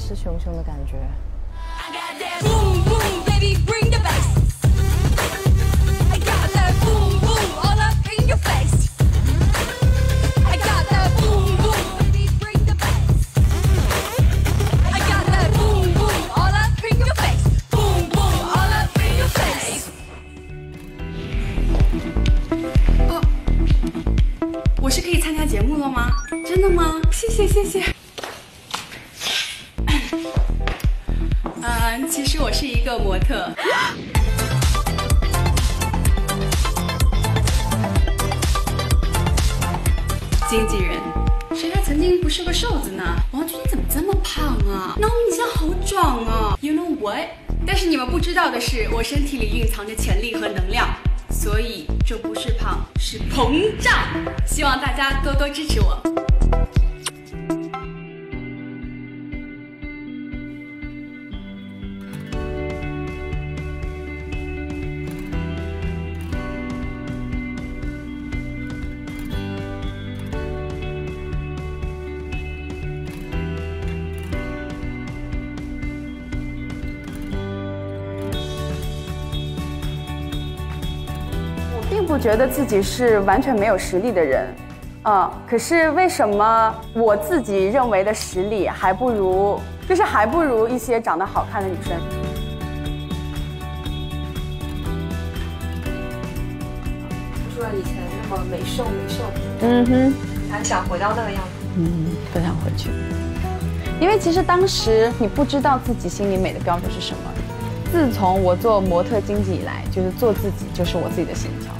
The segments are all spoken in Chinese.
势汹汹的感觉。我是可以参加节目了吗？真的吗？谢谢谢谢。 其实我是一个模特。经纪人，谁还曾经不是个瘦子呢？王俊，你怎么这么胖啊？那我们你现在好壮啊 ！You know what？ 但是你们不知道的是，我身体里蕴藏着潜力和能量，所以这不是胖，是膨胀。希望大家多多支持我。 并不觉得自己是完全没有实力的人，可是为什么我自己认为的实力还不如一些长得好看的女生？不说以前那么没瘦，嗯哼，还想回到那个样子，不想回去，因为其实当时你不知道自己心里美的标准是什么。自从我做模特经济以来，就是做自己就是我自己的信条。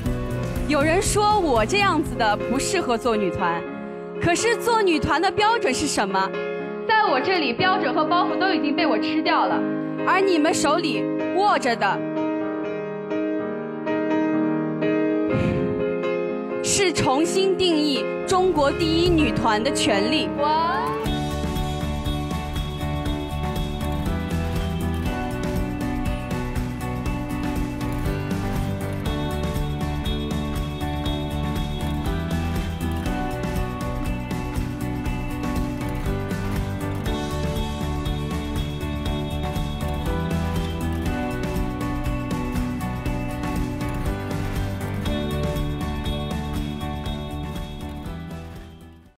有人说我这样子的不适合做女团，可是做女团的标准是什么？在我这里，标准和包袱都已经被我吃掉了，而你们手里握着的是重新定义中国第一女团的权利。哇！